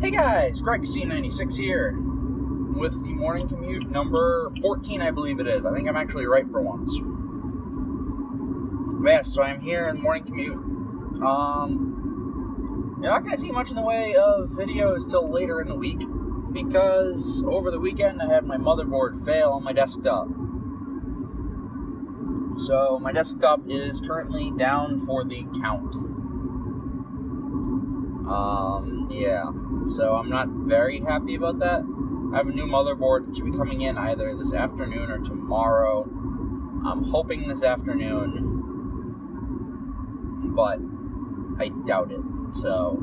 Hey guys, Greg C96 here with the morning commute number 14, I believe it is. I think I'm actually right for once. But yeah, so I'm here in the morning commute. You're not going to see much in the way of videos till later in the week because over the weekend I had my motherboard fail on my desktop. So my desktop is currently down for the count. Yeah, so I'm not very happy about that. I have a new motherboard that should be coming in either this afternoon or tomorrow. I'm hoping this afternoon, but I doubt it. So,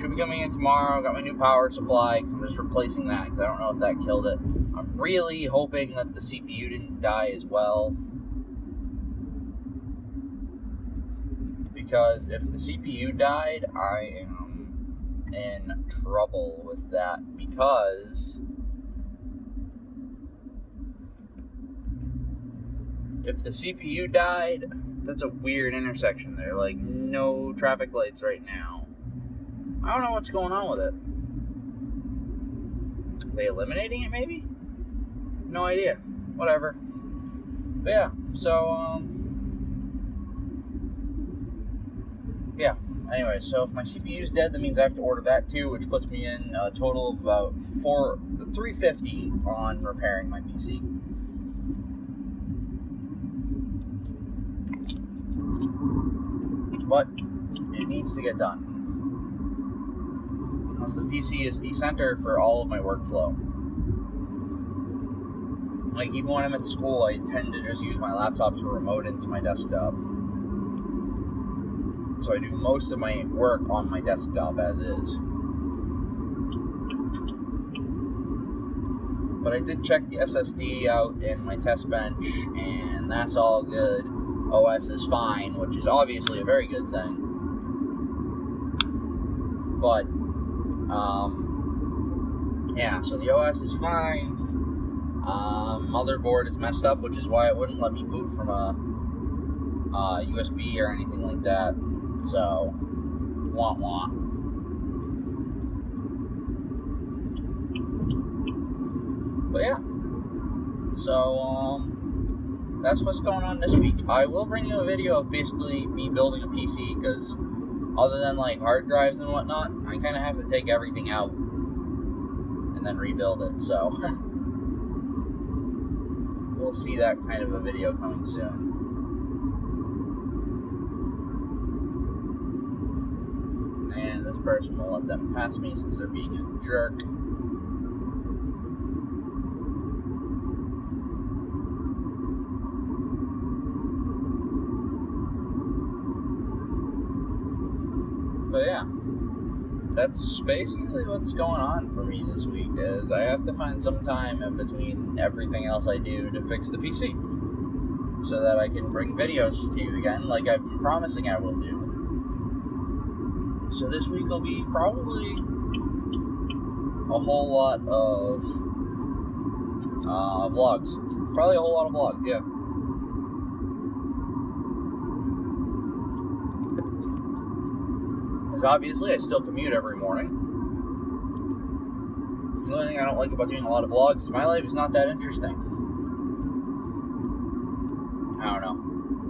should be coming in tomorrow. Got my new power supply, 'cause I'm just replacing that, because I don't know if that killed it. I'm really hoping that the CPU didn't die as well, because if the CPU died, I am in trouble with that, because if the CPU died, that's a weird intersection there, like no traffic lights right now. I don't know what's going on with it. Are they eliminating it maybe? No idea. Whatever. But yeah, so yeah, anyway, so if my CPU's dead, that means I have to order that too, which puts me in a total of about $350 on repairing my PC. But it needs to get done, because the PC is the center for all of my workflow. Like, even when I'm at school, I tend to just use my laptop to remote into my desktop. So I do most of my work on my desktop as is. But I did check the SSD out in my test bench, and that's all good. OS is fine, which is obviously a very good thing. But, yeah, so the OS is fine. Motherboard is messed up, which is why it wouldn't let me boot from a USB or anything like that. So, wah-wah. But yeah, so that's what's going on this week. I will bring you a video of basically me building a PC, because other than like hard drives and whatnot, I kind of have to take everything out and then rebuild it, so we'll see that kind of a video coming soon. And this person will let them pass me since they're being a jerk. But yeah, that's basically what's going on for me this week, is I have to find some time in between everything else I do to fix the PC, so that I can bring videos to you again like I've been promising I will do. So this week will be probably a whole lot of vlogs. Probably a whole lot of vlogs, yeah. Because obviously I still commute every morning. The only thing I don't like about doing a lot of vlogs is my life is not that interesting. I don't know.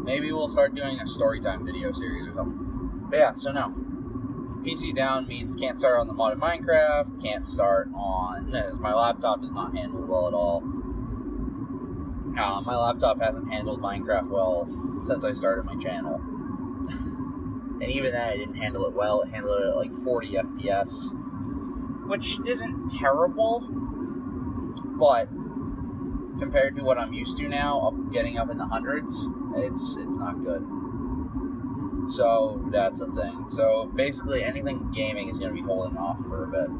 Maybe we'll start doing a storytime video series or something. But yeah, so no. PC down means can't start on the mod in Minecraft, can't start on, as my laptop does not handle well at all. My laptop hasn't handled Minecraft well since I started my channel. And even that, I didn't handle it well. It handled it at like 40 FPS, which isn't terrible, but compared to what I'm used to now, getting up in the hundreds, it's not good. So, that's a thing. So, basically, anything gaming is going to be holding off for a bit.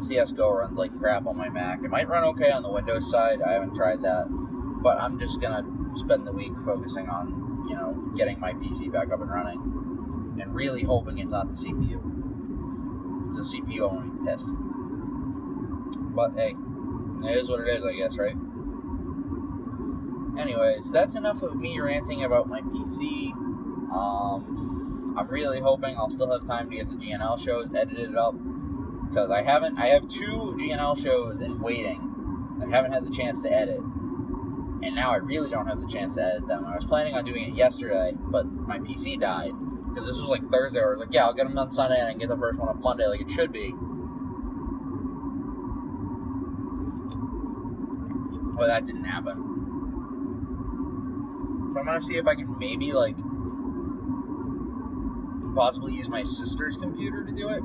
CSGO runs like crap on my Mac. It might run okay on the Windows side. I haven't tried that. But I'm just going to spend the week focusing on, you know, getting my PC back up and running. And really hoping it's not the CPU. It's the CPU, I'm going to be pissed. But, hey, it is what it is, I guess, right? Anyways, that's enough of me ranting about my PC. I'm really hoping I'll still have time to get the GNL shows edited up, because I have 2 GNL shows in waiting. I haven't had the chance to edit, and now I really don't have the chance to edit them. I was planning on doing it yesterday, but my PC died, because this was like Thursday. I was like, yeah, I'll get them done Sunday, and I can get the first one up Monday like it should be. Well, that didn't happen. So I'm gonna see if I can maybe, like, possibly use my sister's computer to do it.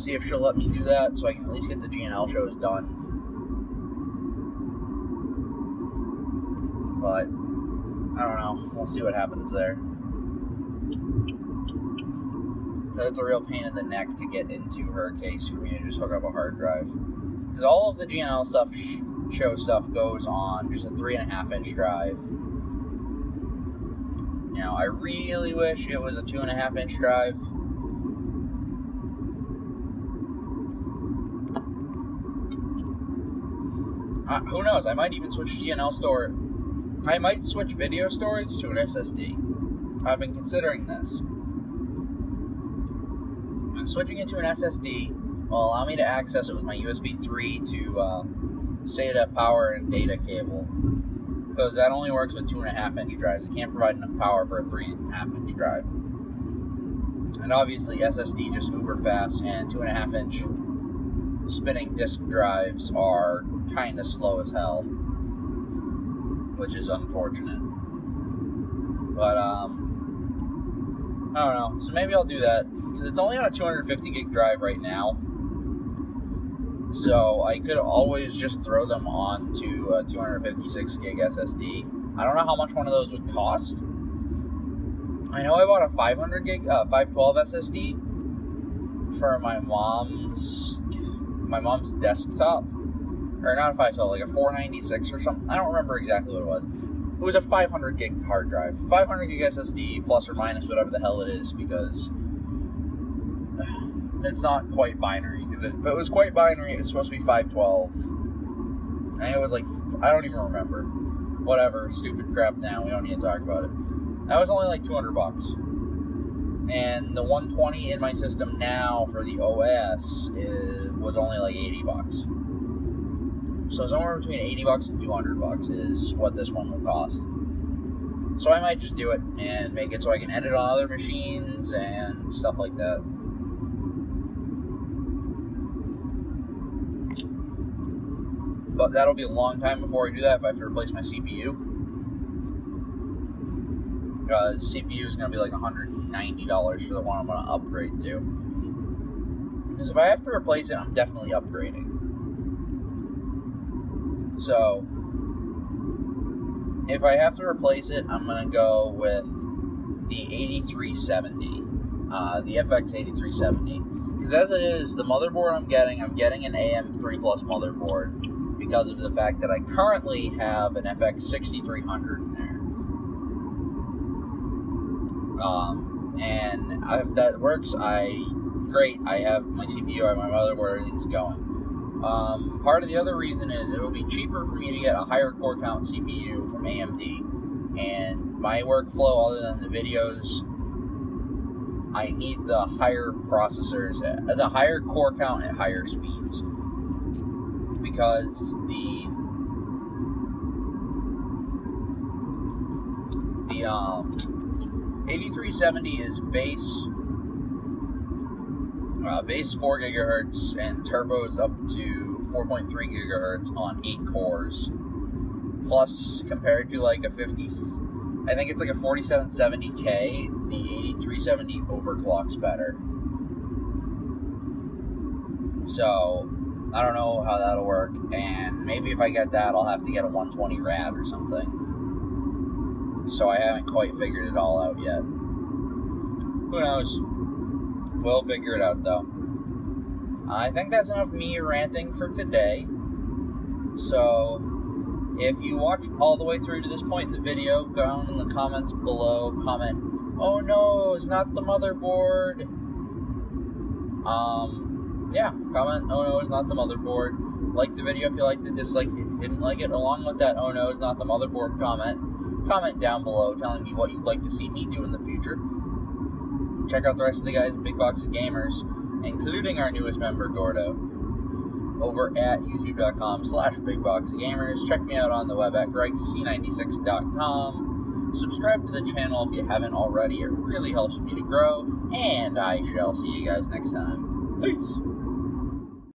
See if she'll let me do that, so I can at least get the GNL shows done. But I don't know. We'll see what happens there. So it's a real pain in the neck to get into her case for me to just hook up a hard drive, because all of the GNL stuff, show stuff, goes on just a 3.5-inch drive. Now, I really wish it was a 2.5-inch drive. Who knows? I might even switch GNL storage. I might switch video storage to an SSD. I've been considering this. And switching it to an SSD will allow me to access it with my USB 3 to SATA power and data cable, because that only works with 2.5-inch drives. It can't provide enough power for a 3.5-inch drive. And obviously SSD just uber fast, and 2.5-inch spinning disk drives are kind of slow as hell, which is unfortunate. But, I don't know. So maybe I'll do that, because it's only on a 250 gig drive right now. So I could always just throw them onto a 256 gig SSD. I don't know how much one of those would cost. I know I bought a 500 gig, 512 SSD for my mom's desktop. Or not a 512, like a 496 or something. I don't remember exactly what it was. It was a 500 gig hard drive. 500 gig SSD, plus or minus whatever the hell it is, because it's not quite binary. If it was quite binary, it was supposed to be 512. And it was like, I don't even remember. Whatever, stupid crap now. We don't need to talk about it. That was only like $200. And the 120 in my system now for the OS was only like $80. So somewhere between $80 and $200 is what this one will cost. So I might just do it and make it so I can edit on other machines and stuff like that. But that'll be a long time before I do that, if I have to replace my CPU. Because CPU is going to be like $190 for the one I'm going to upgrade to. Because if I have to replace it, I'm definitely upgrading. So if I have to replace it, I'm going to go with the 8370. The FX 8370. Because as it is, the motherboard I'm getting an AM3 Plus motherboard, because of the fact that I currently have an FX 6300 in there. And if that works, great, I have my CPU, I have my motherboard, everything's going. Part of the other reason is it will be cheaper for me to get a higher core count CPU from AMD. And my workflow, other than the videos, I need the higher processors, the higher core count at higher speeds. Because the 8370 is base 4 gigahertz and turbos up to 4.3 gigahertz on 8 cores. Plus, compared to like a 50, I think it's like a 4770K, the 8370 overclocks better. So I don't know how that'll work, and maybe if I get that, I'll have to get a 120 rad or something. So I haven't quite figured it all out yet. Who knows? We'll figure it out, though. I think that's enough me ranting for today. So if you watched all the way through to this point in the video, down in the comments below, comment, "Oh no, it's not the motherboard." Yeah, comment, "Oh no, it's not the motherboard." Like the video if you liked it, dislike it, didn't like it. Along with that, "Oh no, it's not the motherboard" comment, Comment down below telling me what you'd like to see me do in the future. Check out the rest of the guys at Big Box of Gamers, including our newest member, Gordo, over at youtube.com/bigboxofgamers. Check me out on the web at gregc96.com. Subscribe to the channel if you haven't already. It really helps me to grow, and I shall see you guys next time. Peace!